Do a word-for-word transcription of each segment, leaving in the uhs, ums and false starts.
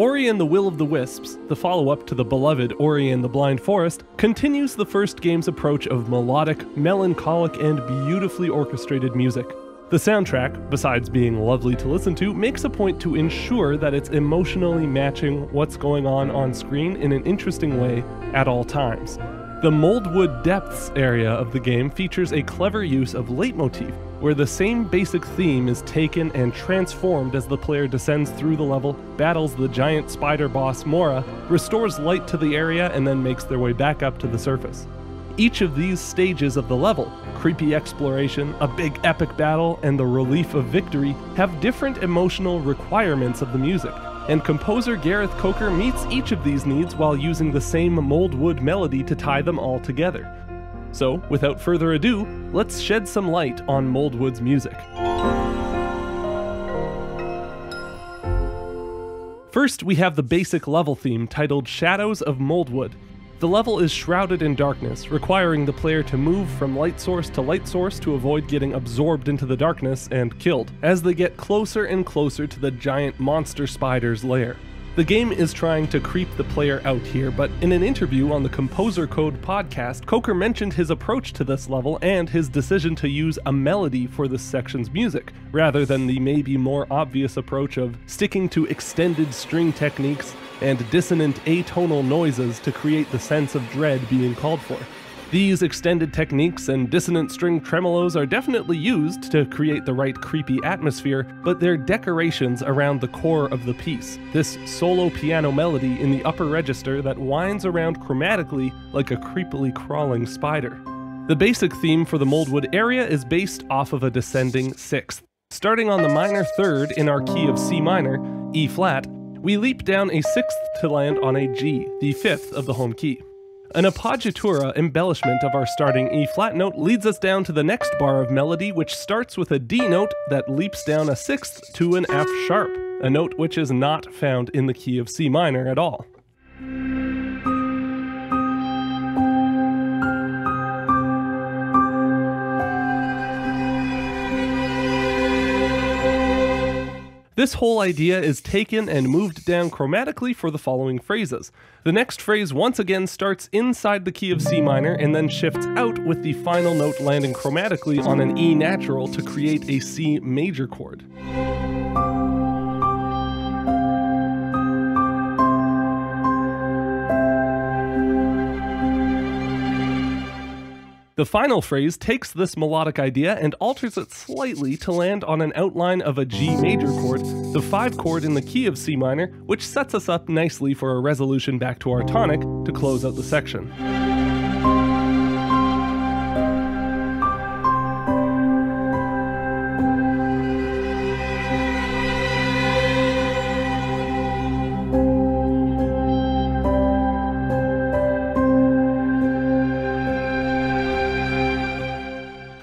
Ori and the Will of the Wisps, the follow-up to the beloved Ori and the Blind Forest, continues the first game's approach of melodic, melancholic, and beautifully orchestrated music. The soundtrack, besides being lovely to listen to, makes a point to ensure that it's emotionally matching what's going on on screen in an interesting way at all times. The Mouldwood Depths area of the game features a clever use of leitmotif, where the same basic theme is taken and transformed as the player descends through the level, battles the giant spider boss Mora, restores light to the area, and then makes their way back up to the surface. Each of these stages of the level, creepy exploration, a big epic battle, and the relief of victory, have different emotional requirements of the music, and composer Gareth Coker meets each of these needs while using the same Mouldwood melody to tie them all together. So, without further ado, let's shed some light on Mouldwood's music. First, we have the basic level theme titled Shadows of Mouldwood. The level is shrouded in darkness, requiring the player to move from light source to light source to avoid getting absorbed into the darkness and killed, as they get closer and closer to the giant monster spider's lair. The game is trying to creep the player out here, but in an interview on the Composer Code podcast, Coker mentioned his approach to this level and his decision to use a melody for this section's music, rather than the maybe more obvious approach of sticking to extended string techniques and dissonant atonal noises to create the sense of dread being called for. These extended techniques and dissonant string tremolos are definitely used to create the right creepy atmosphere, but they're decorations around the core of the piece, this solo piano melody in the upper register that winds around chromatically like a creepily crawling spider. The basic theme for the Mouldwood area is based off of a descending sixth. Starting on the minor third in our key of C minor, E flat, we leap down a sixth to land on a G, the fifth of the home key. An appoggiatura embellishment of our starting E flat note leads us down to the next bar of melody, which starts with a D note that leaps down a sixth to an F sharp, a note which is not found in the key of C minor at all. This whole idea is taken and moved down chromatically for the following phrases. The next phrase once again starts inside the key of C minor and then shifts out with the final note landing chromatically on an E natural to create a C major chord. The final phrase takes this melodic idea and alters it slightly to land on an outline of a G major chord, the five chord in the key of C minor, which sets us up nicely for a resolution back to our tonic to close out the section.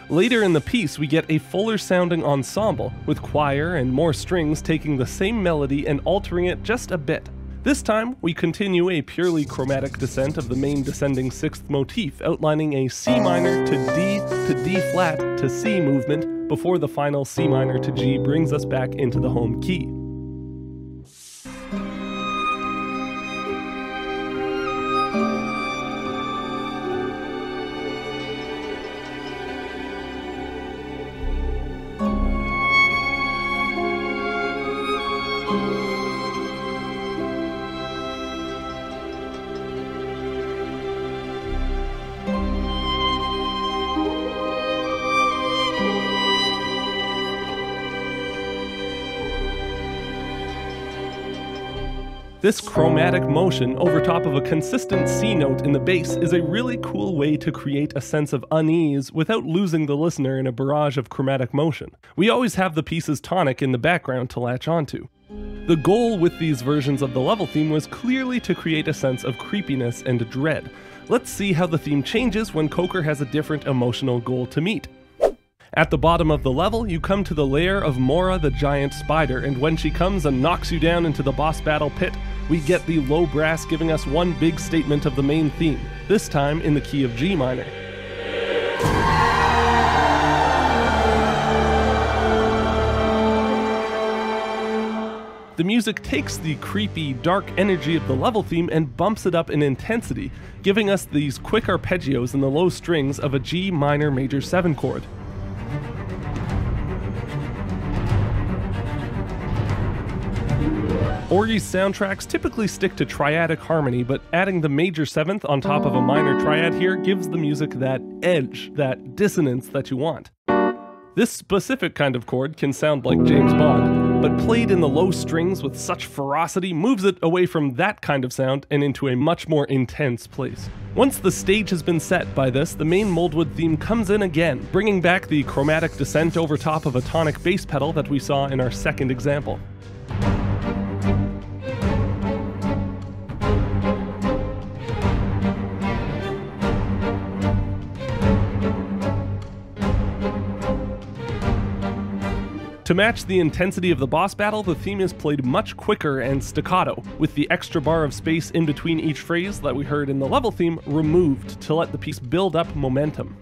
Later in the piece, we get a fuller sounding ensemble, with choir and more strings taking the same melody and altering it just a bit. This time, we continue a purely chromatic descent of the main descending sixth motif, outlining a C minor to D to D flat to C movement before the final C minor to G brings us back into the home key. This chromatic motion over top of a consistent C note in the bass is a really cool way to create a sense of unease without losing the listener in a barrage of chromatic motion. We always have the piece's tonic in the background to latch onto. The goal with these versions of the level theme was clearly to create a sense of creepiness and dread. Let's see how the theme changes when Coker has a different emotional goal to meet. At the bottom of the level, you come to the lair of Mora the giant spider, and when she comes and knocks you down into the boss battle pit, we get the low brass giving us one big statement of the main theme, this time in the key of G minor. The music takes the creepy, dark energy of the level theme and bumps it up in intensity, giving us these quick arpeggios in the low strings of a G minor major seven chord. Ori's soundtracks typically stick to triadic harmony, but adding the major seventh on top of a minor triad here gives the music that edge, that dissonance that you want. This specific kind of chord can sound like James Bond, but played in the low strings with such ferocity moves it away from that kind of sound and into a much more intense place. Once the stage has been set by this, the main Mouldwood theme comes in again, bringing back the chromatic descent over top of a tonic bass pedal that we saw in our second example. To match the intensity of the boss battle, the theme is played much quicker and staccato, with the extra bar of space in between each phrase that we heard in the level theme removed to let the piece build up momentum.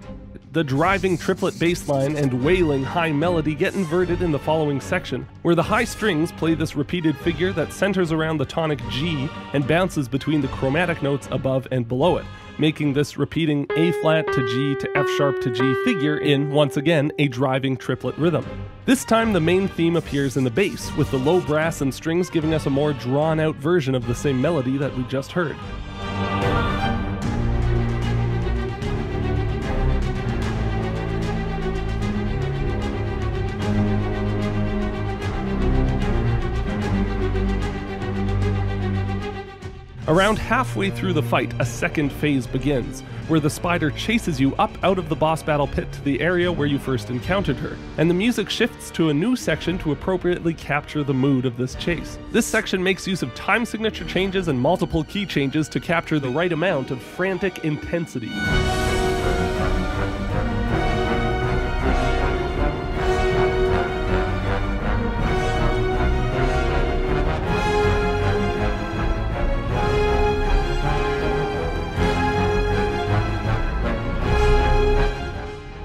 The driving triplet bass line and wailing high melody get inverted in the following section, where the high strings play this repeated figure that centers around the tonic G and bounces between the chromatic notes above and below it, making this repeating A flat to G to F sharp to G figure in, once again, a driving triplet rhythm. This time the main theme appears in the bass, with the low brass and strings giving us a more drawn out version of the same melody that we just heard. Around halfway through the fight, a second phase begins, where the spider chases you up out of the boss battle pit to the area where you first encountered her, and the music shifts to a new section to appropriately capture the mood of this chase. This section makes use of time signature changes and multiple key changes to capture the right amount of frantic intensity.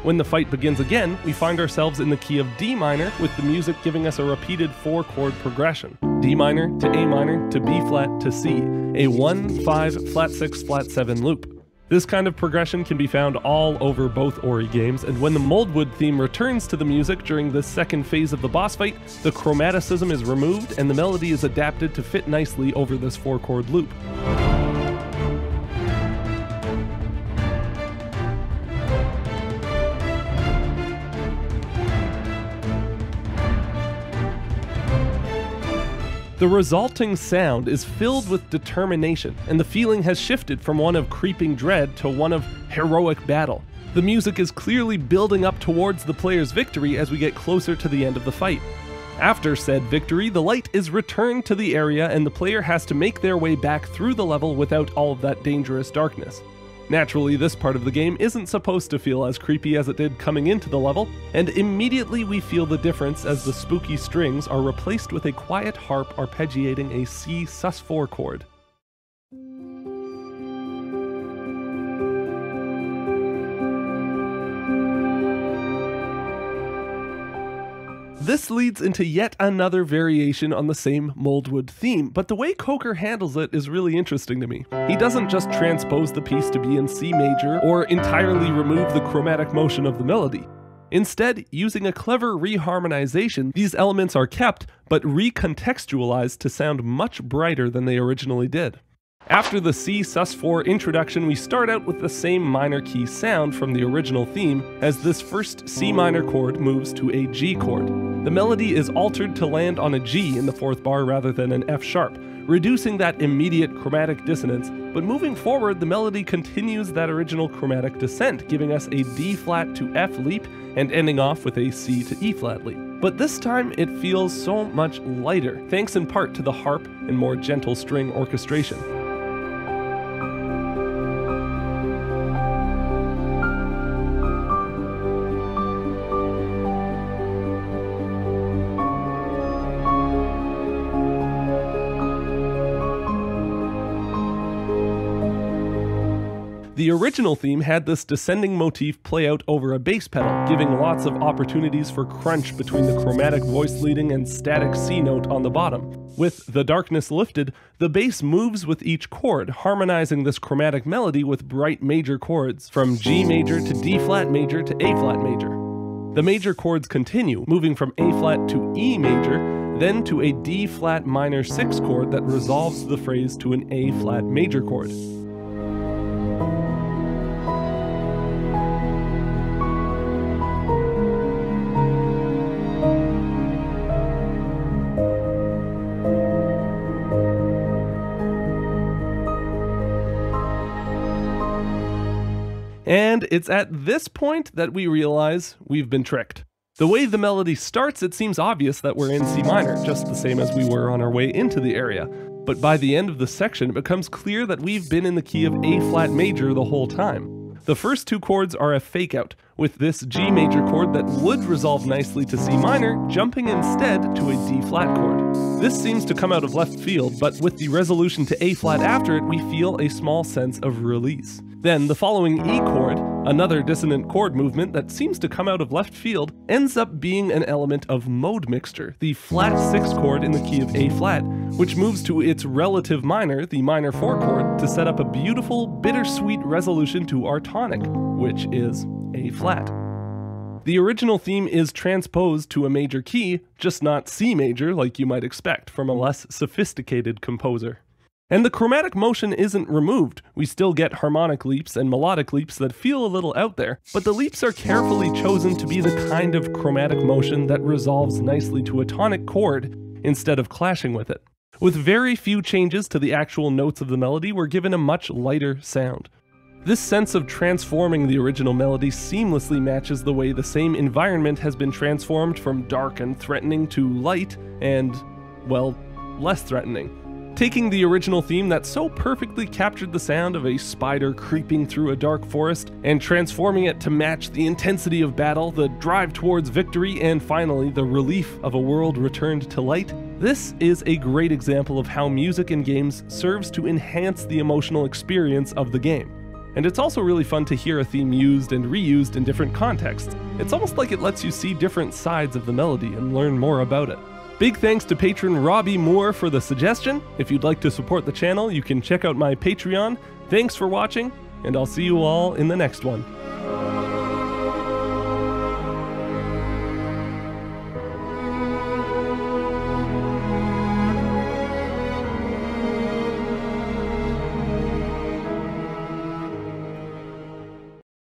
When the fight begins again, we find ourselves in the key of D minor, with the music giving us a repeated four-chord progression. D minor to A minor to B flat to C, a one five flat six flat seven loop. This kind of progression can be found all over both Ori games, and when the Mouldwood theme returns to the music during the second phase of the boss fight, the chromaticism is removed and the melody is adapted to fit nicely over this four-chord loop. The resulting sound is filled with determination, and the feeling has shifted from one of creeping dread to one of heroic battle. The music is clearly building up towards the player's victory as we get closer to the end of the fight. After said victory, the light is returned to the area and the player has to make their way back through the level without all of that dangerous darkness. Naturally, this part of the game isn't supposed to feel as creepy as it did coming into the level, and immediately we feel the difference as the spooky strings are replaced with a quiet harp arpeggiating a C sus four chord. This leads into yet another variation on the same Mouldwood theme, but the way Coker handles it is really interesting to me. He doesn't just transpose the piece to be in C major or entirely remove the chromatic motion of the melody. Instead, using a clever reharmonization, these elements are kept, but recontextualized to sound much brighter than they originally did. After the C sus four introduction, we start out with the same minor key sound from the original theme, as this first C minor chord moves to a G chord. The melody is altered to land on a G in the fourth bar rather than an F sharp, reducing that immediate chromatic dissonance, but moving forward the melody continues that original chromatic descent, giving us a D flat to F leap and ending off with a C to E flat leap. But this time it feels so much lighter, thanks in part to the harp and more gentle string orchestration. The original theme had this descending motif play out over a bass pedal, giving lots of opportunities for crunch between the chromatic voice leading and static C note on the bottom. With The Darkness Lifted, the bass moves with each chord, harmonizing this chromatic melody with bright major chords, from G major to D flat major to A flat major. The major chords continue, moving from A flat to E major, then to a D flat minor six chord that resolves the phrase to an A flat major chord. And it's at this point that we realize we've been tricked. The way the melody starts, it seems obvious that we're in C minor, just the same as we were on our way into the area. But by the end of the section, it becomes clear that we've been in the key of A flat major the whole time. The first two chords are a fake out, with this G major chord that would resolve nicely to C minor, jumping instead to a D flat chord. This seems to come out of left field, but with the resolution to A flat after it, we feel a small sense of release. Then the following E chord, another dissonant chord movement that seems to come out of left field, ends up being an element of mode mixture, the flat six chord in the key of A flat, which moves to its relative minor, the minor four chord, to set up a beautiful, bittersweet resolution to our tonic, which is A flat. The original theme is transposed to a major key, just not C major like you might expect from a less sophisticated composer. And the chromatic motion isn't removed. We still get harmonic leaps and melodic leaps that feel a little out there, but the leaps are carefully chosen to be the kind of chromatic motion that resolves nicely to a tonic chord instead of clashing with it. With very few changes to the actual notes of the melody, we're given a much lighter sound. This sense of transforming the original melody seamlessly matches the way the same environment has been transformed from dark and threatening to light and, well, less threatening. Taking the original theme that so perfectly captured the sound of a spider creeping through a dark forest and transforming it to match the intensity of battle, the drive towards victory, and finally the relief of a world returned to light, this is a great example of how music in games serves to enhance the emotional experience of the game. And it's also really fun to hear a theme used and reused in different contexts. It's almost like it lets you see different sides of the melody and learn more about it. Big thanks to patron Robbie Moore for the suggestion. If you'd like to support the channel, you can check out my Patreon. Thanks for watching, and I'll see you all in the next one.